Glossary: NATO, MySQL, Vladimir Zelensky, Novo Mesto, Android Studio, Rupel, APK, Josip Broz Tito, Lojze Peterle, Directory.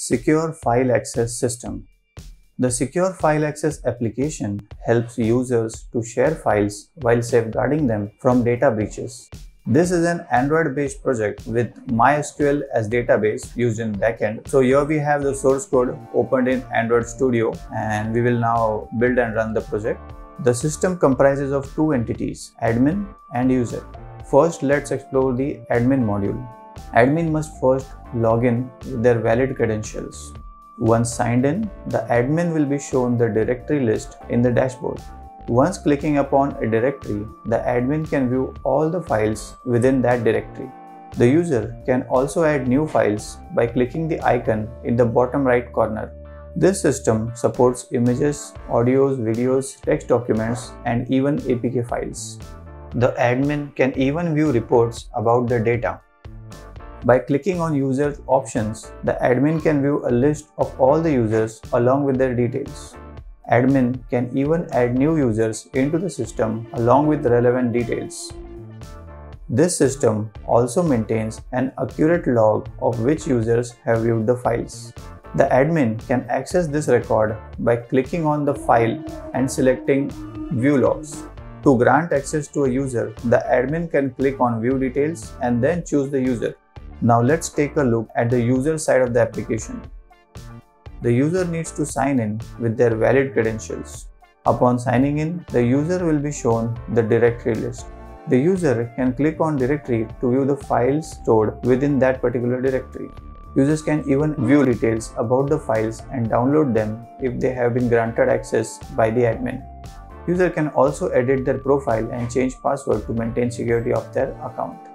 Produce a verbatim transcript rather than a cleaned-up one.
Secure File Access System. The Secure File Access application helps users to share files while safeguarding them from data breaches. This is an Android-based project with MySQL as database used in backend. So here we have the source code opened in Android Studio, and we will now build and run the project. The system comprises of two entities, admin and user. First, let's explore the admin module. Admin must first log in with their valid credentials. Once signed in, the admin will be shown the directory list in the dashboard. Once clicking upon a directory, the admin can view all the files within that directory. The user can also add new files by clicking the icon in the bottom right corner. This system supports images, audios, videos, text documents, and even A P K files. The admin can even view reports about the data. By clicking on Users options, the admin can view a list of all the users along with their details. Admin can even add new users into the system along with relevant details. This system also maintains an accurate log of which users have viewed the files. The admin can access this record by clicking on the file and selecting View Logs. To grant access to a user, the admin can click on View Details and then choose the user. Now let's take a look at the user side of the application. The user needs to sign in with their valid credentials. Upon signing in, the user will be shown the directory list. The user can click on directory to view the files stored within that particular directory. Users can even view details about the files and download them if they have been granted access by the admin. User can also edit their profile and change password to maintain security of their account.